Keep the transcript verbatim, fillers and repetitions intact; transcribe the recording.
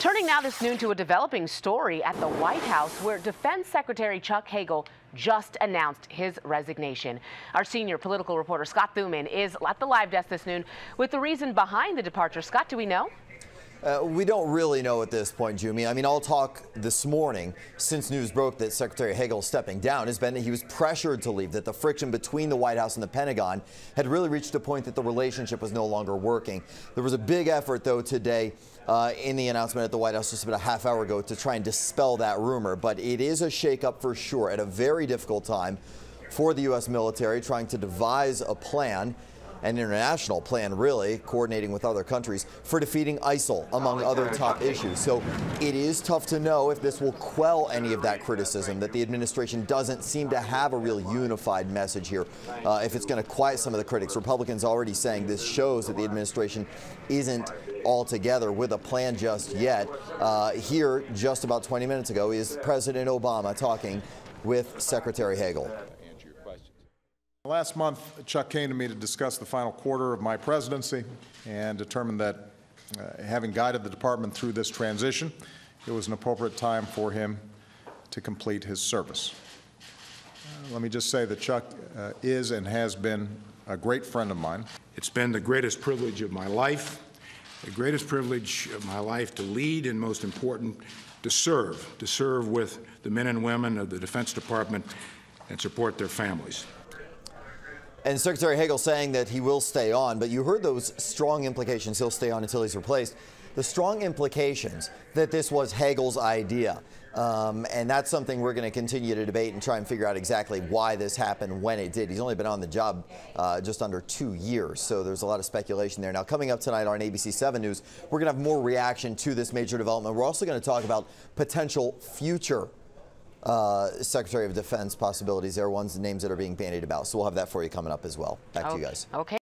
Turning now this noon to a developing story at the White House, where Defense Secretary Chuck Hagel just announced his resignation. Our senior political reporter Scott Thuman is at the live desk this noon with the reason behind the departure. Scott, do we know? Uh, we don't really know at this point, Jumi. I mean, all talk this morning since news broke that Secretary Hagel stepping down has been that he was pressured to leave, that the friction between the White House and the Pentagon had really reached a point that the relationship was no longer working. There was a big effort, though, today uh, in the announcement at the White House just about a half hour ago to try and dispel that rumor. But it is a shakeup for sure at a very difficult time for the U S military, trying to devise a plan, an international plan, really, coordinating with other countries for defeating ISIL, among other top issues. So it is tough to know if this will quell any of that criticism, that the administration doesn't seem to have a real unified message here, uh, if it's going to quiet some of the critics. Republicans already saying this shows that the administration isn't all together with a plan just yet. Uh, here, just about twenty minutes ago, is President Obama talking with Secretary Hagel. Last month, Chuck came to me to discuss the final quarter of my presidency and determined that, uh, having guided the department through this transition, it was an appropriate time for him to complete his service. Uh, let me just say that Chuck uh, is and has been a great friend of mine. It's been the greatest privilege of my life, the greatest privilege of my life to lead, and most important, to serve, to serve with the men and women of the Defense Department and support their families. And Secretary Hagel saying that he will stay on, but you heard those strong implications. He'll stay on until he's replaced. The strong implications that this was Hagel's idea. Um, and that's something we're going to continue to debate and try and figure out exactly why this happened, when it did. He's only been on the job uh, just under two years, so there's a lot of speculation there. Now, coming up tonight on A B C seven News, we're going to have more reaction to this major development. We're also going to talk about potential future Uh, Secretary of Defense possibilities. There are ones, names that are being bandied about. So we'll have that for you coming up as well. Back okay. to you guys. Okay.